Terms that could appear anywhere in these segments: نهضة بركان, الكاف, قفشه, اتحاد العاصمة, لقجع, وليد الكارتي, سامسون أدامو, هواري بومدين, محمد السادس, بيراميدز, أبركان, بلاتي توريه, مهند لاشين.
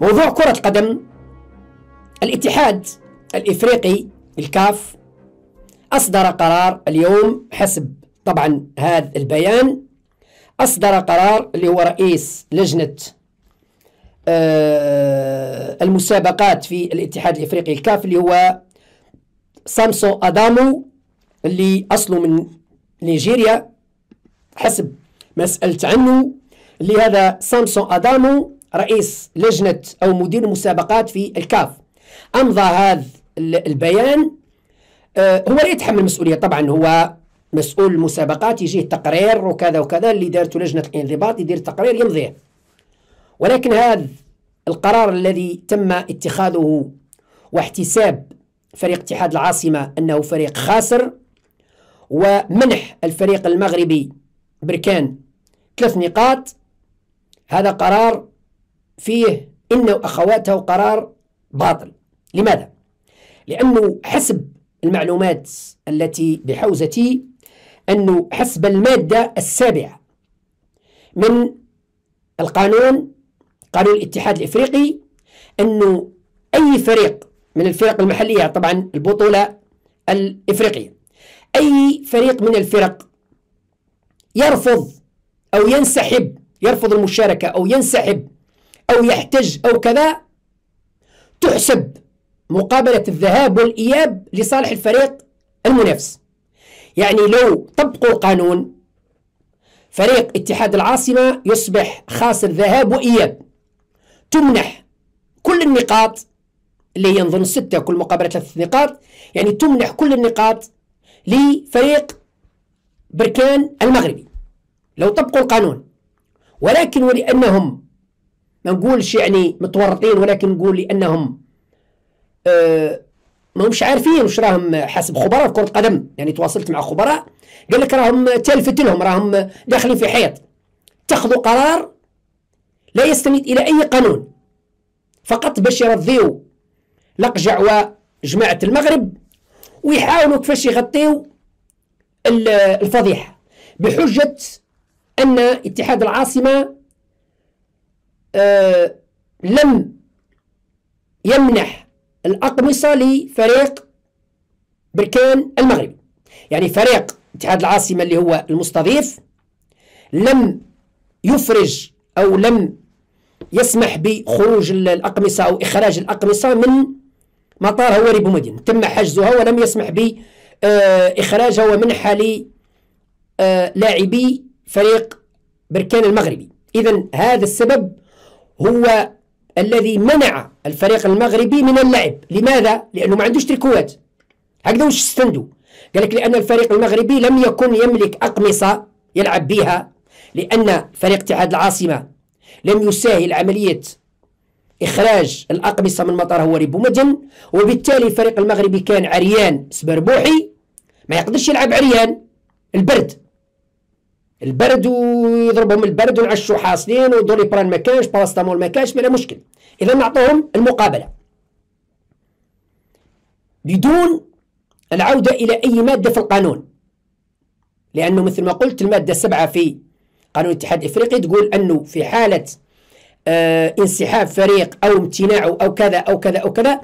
موضوع كرة القدم، الاتحاد الإفريقي الكاف أصدر قرار اليوم حسب طبعا هذا البيان، أصدر قرار اللي هو رئيس لجنة المسابقات في الاتحاد الإفريقي الكاف اللي هو سامسون أدامو اللي أصله من نيجيريا حسب ما سألت عنه، اللي هذا سامسون أدامو رئيس لجنة أو مدير المسابقات في الكاف، أمضى هذا البيان. هو اللي يتحمل المسؤولية طبعا، هو مسؤول المسابقات، يجيه تقرير وكذا وكذا اللي دارته لجنة الانضباط، يدير تقرير يمضيه. ولكن هذا القرار الذي تم اتخاذه واحتساب فريق اتحاد العاصمة أنه فريق خاسر ومنح الفريق المغربي أبركان 3 نقاط، هذا قرار فيه إنه أخواته قرار باطل. لماذا؟ لأنه حسب المعلومات التي بحوزتي أنه حسب المادة 7 من القانون، قانون الاتحاد الإفريقي، أنه أي فريق من الفرق المحلية طبعا البطولة الإفريقية، أي فريق من الفرق يرفض أو ينسحب، يرفض المشاركة أو ينسحب أو يحتج أو كذا، تحسب مقابلة الذهاب والإياب لصالح الفريق المنافس. يعني لو طبقوا القانون فريق اتحاد العاصمة يصبح خاسر ذهاب وإياب، تمنح كل النقاط اللي هي نظن 6 كل مقابلة 3 نقاط، يعني تمنح كل النقاط لفريق بركان المغربي لو طبقوا القانون. ولكن ولأنهم ما نقولش يعني متورطين، ولكن نقول لأنهم ما همش عارفين واش راهم، حسب خبراء في كرة القدم يعني تواصلت مع خبراء قال لك راهم تلفت لهم، راهم داخلين في حيط، اتخذوا قرار لا يستند إلى أي قانون فقط باش يرضيو لقجع وجماعة المغرب ويحاولوا كيفاش يغطيو الفضيحة بحجة أن اتحاد العاصمة لم يمنح الأقمصة لفريق بركان المغرب. يعني فريق اتحاد العاصمة اللي هو المستضيف لم يفرج أو لم يسمح بخروج الأقمصة أو إخراج الأقمصة من مطار هواري بومدين، تم حجزها ولم يسمح بإخراجها ومنحها لاعبي فريق بركان المغربي. إذا هذا السبب هو الذي منع الفريق المغربي من اللعب. لماذا؟ لأنه ما عندوش تركوات، هكذا واش استندوا، قال لك لأن الفريق المغربي لم يكن يملك أقمصة يلعب بها، لأن فريق اتحاد العاصمة لم يسهل عملية إخراج الأقمصة من مطار هواري بومدين، وبالتالي الفريق المغربي كان عريان سبربوحي، ما يقدرش يلعب عريان، البرد ويضربهم البرد ونعشوا حاصلين ودوريبران ما كانش، باراستامول ما كانش، ما مشكل. إذا نعطوهم المقابلة بدون العودة إلى أي مادة في القانون، لأنه مثل ما قلت المادة 7 في قانون الاتحاد الإفريقي تقول أنه في حالة انسحاب فريق أو امتناعه أو كذا أو كذا أو كذا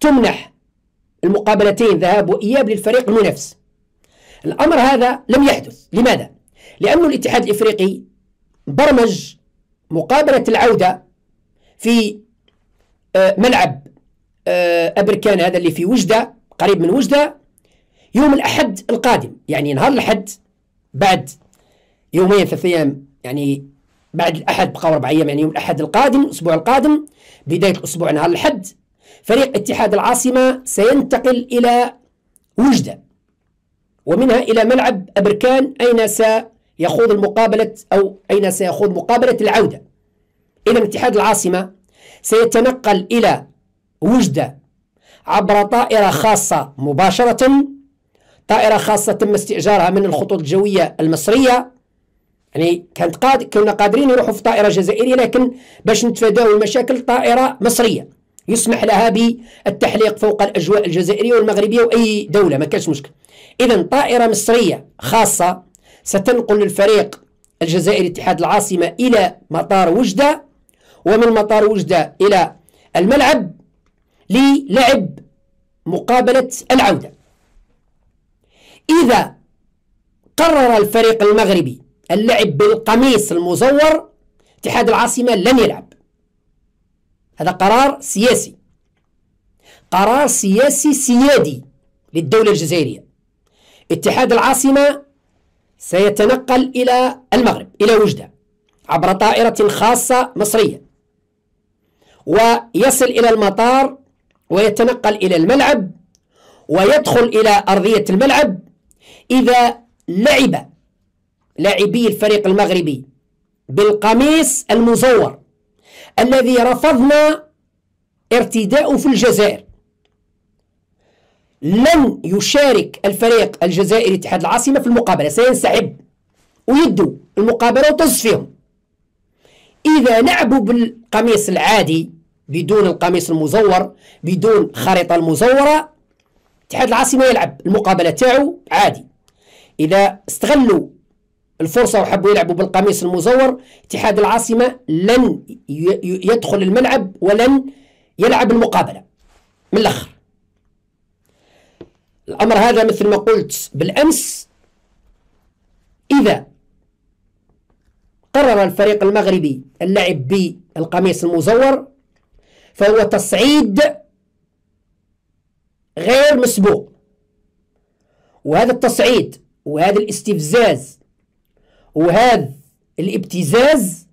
تمنح المقابلتين ذهاب وإياب للفريق المنافس. الأمر هذا لم يحدث. لماذا؟ لأن الاتحاد الإفريقي برمج مقابلة العودة في ملعب أبركان هذا اللي في وجدة، قريب من وجدة، يوم الأحد القادم، يعني نهار الأحد بعد يومين 3 أيام، يعني بعد الأحد بقاو 4 أيام، يعني يوم الأحد القادم، الأسبوع القادم، بداية الأسبوع نهار الأحد، فريق اتحاد العاصمة سينتقل إلى وجدة ومنها إلى ملعب أبركان أين سيخوض المقابلة أو أين سيخوض مقابلة العودة. إذا اتحاد العاصمة سيتنقل إلى وجدة عبر طائرة خاصة مباشرة، طائرة خاصة تم استئجارها من الخطوط الجوية المصرية، يعني كنا قادرين يروحوا في طائرة جزائرية، لكن باش نتفاداو المشاكل طائرة مصرية يسمح لها بالتحليق فوق الأجواء الجزائرية والمغربية وأي دولة، ما كانش مشكل. إذا طائرة مصرية خاصة ستنقل الفريق الجزائري اتحاد العاصمة إلى مطار وجدة، ومن مطار وجدة إلى الملعب للعب مقابلة العودة. إذا قرر الفريق المغربي اللعب بالقميص المزور اتحاد العاصمة لن يلعب. هذا قرار سياسي، قرار سياسي سيادي للدولة الجزائرية. اتحاد العاصمة سيتنقل إلى المغرب، إلى وجدة، عبر طائرة خاصة مصرية، ويصل إلى المطار ويتنقل إلى الملعب ويدخل إلى أرضية الملعب. إذا لعب لاعبي الفريق المغربي بالقميص المزور الذي رفضنا ارتداؤه في الجزائر، لن يشارك الفريق الجزائري اتحاد العاصمة في المقابلة، سينسحب ويدوا المقابلة وتصفيهم. إذا لعبوا بالقميص العادي بدون القميص المزور، بدون خريطة المزورة، اتحاد العاصمة يلعب المقابلة تاعو عادي. إذا استغلوا الفرصة وحبوا يلعبوا بالقميص المزور، اتحاد العاصمة لن يدخل الملعب ولن يلعب المقابلة. من الآخر الأمر هذا مثل ما قلت بالأمس، إذا قرر الفريق المغربي اللعب بالقميص المزور فهو تصعيد غير مسبوق، وهذا التصعيد وهذا الاستفزاز وهذا الابتزاز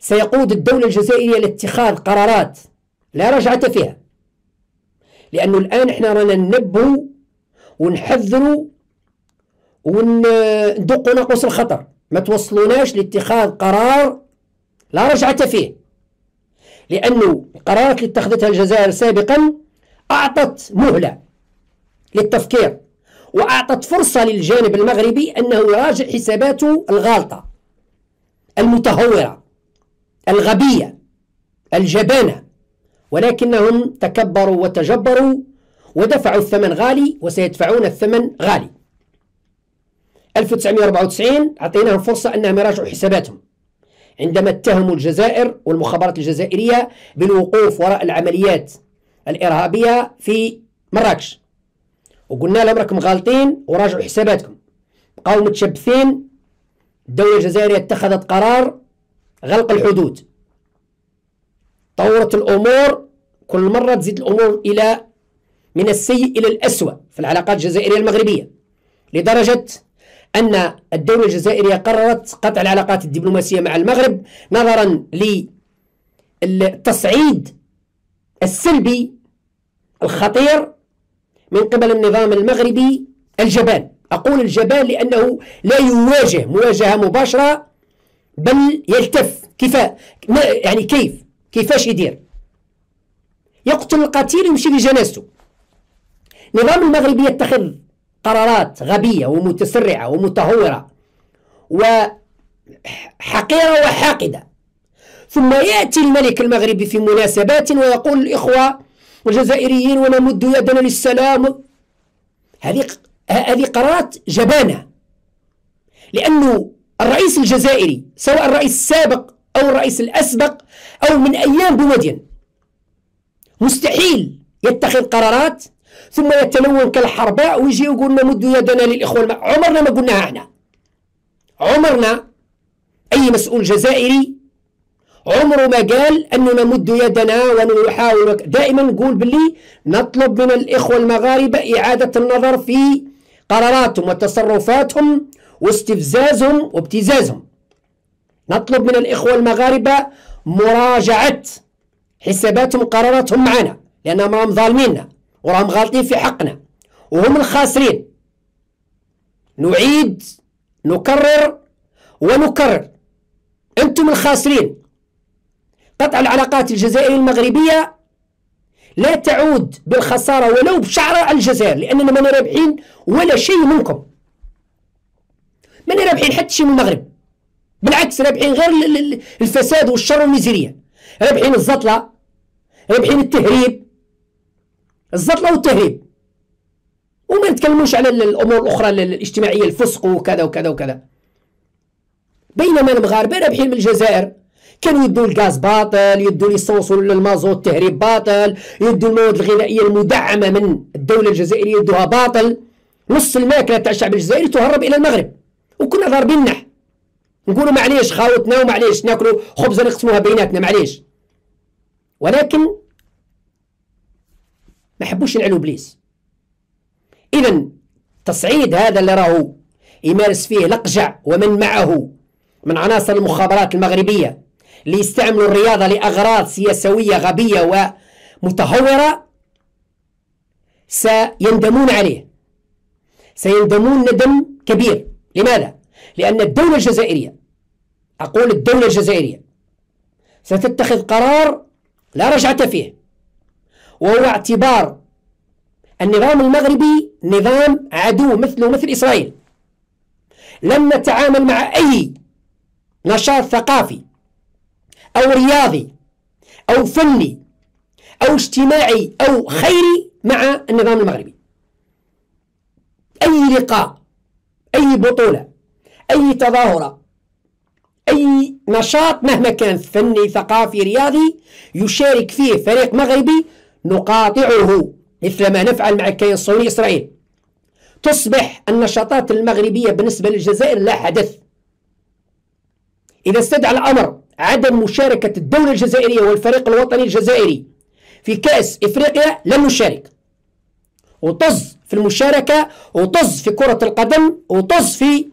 سيقود الدولة الجزائرية لاتخاذ قرارات لا رجعة فيها، لأنه الآن احنا رانا ننبهوا ونحذروا وندقوا ناقوس الخطر، ما توصلوناش لاتخاذ قرار لا رجعة فيه، لأنه القرارات اللي اتخذتها الجزائر سابقا أعطت مهلة للتفكير وأعطت فرصة للجانب المغربي أنه يراجع حساباته الغالطة المتهورة الغبية الجبانة، ولكنهم تكبروا وتجبروا ودفعوا الثمن غالي وسيدفعون الثمن غالي. 1994 أعطيناهم فرصة أنهم يراجعوا حساباتهم عندما اتهموا الجزائر والمخابرات الجزائرية بالوقوف وراء العمليات الإرهابية في مراكش، وقلنا لهم راكم غالطين وراجعوا حساباتكم، بقاو متشبثين. الدولة الجزائرية اتخذت قرار غلق الحدود، طورت الأمور، كل مرة تزيد الأمور إلى من السيء إلى الأسوأ في العلاقات الجزائرية المغربية، لدرجة أن الدولة الجزائرية قررت قطع العلاقات الدبلوماسية مع المغرب نظرا للتصعيد السلبي الخطير من قبل النظام المغربي الجبان. أقول الجبان لأنه لا يواجه مواجهة مباشرة بل يلتف، كيفاش يدير، يقتل القتيل ويمشي لجنازته. النظام المغربي يتخذ قرارات غبية ومتسرعة ومتهورة وحقيرة وحاقدة، ثم يأتي الملك المغربي في مناسبات ويقول الإخوة والجزائريين ونمد يدنا للسلام. هذه قرارات جبانة، لأنه الرئيس الجزائري سواء الرئيس السابق أو الرئيس الأسبق أو من أيام بومدين مستحيل يتخذ قرارات ثم يتلون كالحرباء ويجي ويقول نمد يدنا للإخوة. عمرنا ما قلناها احنا، عمرنا أي مسؤول جزائري عمره ما قال أنه نمد يدنا ونحاول، دائما نقول باللي نطلب من الإخوة المغاربة إعادة النظر في قراراتهم وتصرفاتهم واستفزازهم وابتزازهم. نطلب من الإخوة المغاربة مراجعة حساباتهم وقراراتهم معنا، لأنهم راهم ظالميننا وراهم غالطين في حقنا وهم الخاسرين. نعيد نكرر ونكرر، أنتم الخاسرين. قطع العلاقات الجزائرية المغربية لا تعود بالخسارة ولو بشعرة على الجزائر، لأننا ما رابحين ولا شيء منكم، ما رابحين حتى شيء من المغرب، بالعكس رابحين غير الفساد والشر والميزيرية، رابحين الزطلة، رابحين التهريب، الزطلة والتهريب. وما نتكلموش على الأمور الأخرى الاجتماعية، الفسق وكذا وكذا وكذا. بينما المغاربة رابحين من الجزائر كانوا يدوا الغاز باطل، يدوا ليسونس والمازوت التهريب باطل، يدوا المواد الغذائيه المدعمه من الدوله الجزائريه يدوها باطل. نص الماكله تاع الشعب الجزائري تهرب الى المغرب وكنا ضاربين النح، نقولوا معليش خاوتنا ومعليش ناكلوا خبزه نقسموها بيناتنا معليش، ولكن ما حبوش ينعلوا بليس. اذا تصعيد هذا اللي راهو يمارس فيه لقجع ومن معه من عناصر المخابرات المغربية اللي يستعملوا الرياضة لأغراض سياسية غبية ومتهورة سيندمون عليه، سيندمون ندم كبير. لماذا؟ لأن الدولة الجزائرية، أقول الدولة الجزائرية، ستتخذ قرار لا رجعة فيه، وهو اعتبار النظام المغربي نظام عدو مثله مثل إسرائيل. لم نتعامل مع أي نشاط ثقافي أو رياضي أو فني أو اجتماعي أو خيري مع النظام المغربي. أي لقاء، أي بطولة، أي تظاهرة، أي نشاط مهما كان فني ثقافي رياضي يشارك فيه فريق مغربي نقاطعه، مثلما نفعل مع الكيان الصهيوني إسرائيل. تصبح النشاطات المغربية بالنسبة للجزائر لا حدث. إذا استدعى الأمر عدم مشاركة الدولة الجزائرية والفريق الوطني الجزائري في كأس إفريقيا لن نشارك، وطز في المشاركة، وطز في كرة القدم، وطز في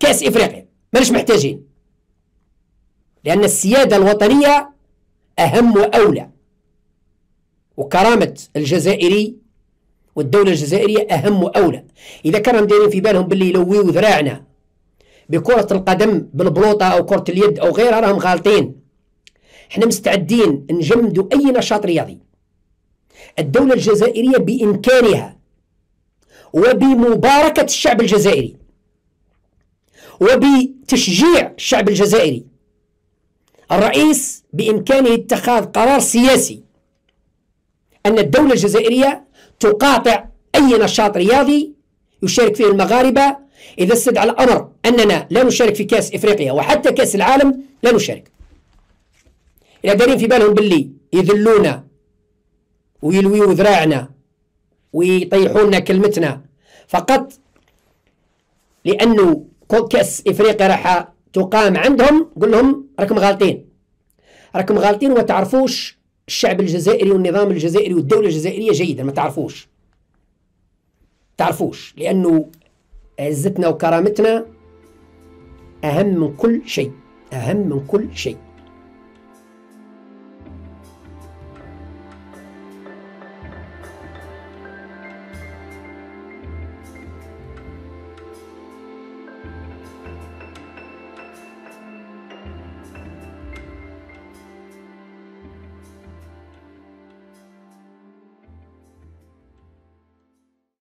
كأس إفريقيا، ماناش محتاجين، لأن السيادة الوطنية أهم وأولى، وكرامة الجزائري والدولة الجزائرية أهم وأولى. إذا كانوا دايرين في بالهم باللي يلويو ذراعنا بكرة القدم بالبلوطة أو كرة اليد أو غيرها راهم غالطين. احنا مستعدين نجمدوا أي نشاط رياضي. الدولة الجزائرية بإمكانها وبمباركة الشعب الجزائري وبتشجيع الشعب الجزائري الرئيس بإمكانه اتخاذ قرار سياسي أن الدولة الجزائرية تقاطع أي نشاط رياضي يشارك فيه المغاربة. إذا استدعى الأمر أننا لا نشارك في كأس إفريقيا وحتى كأس العالم لا نشارك. إذا دارين في بالهم باللي يذلونا ويلويو ذراعنا ويطيحونا كلمتنا فقط لأنه كأس إفريقيا راح تقام عندهم، قول لهم راكم غالطين، راكم غالطين وما تعرفوش الشعب الجزائري والنظام الجزائري والدولة الجزائرية جيدا، ما تعرفوش لأنه عزتنا وكرامتنا أهم من كل شيء، أهم من كل شيء.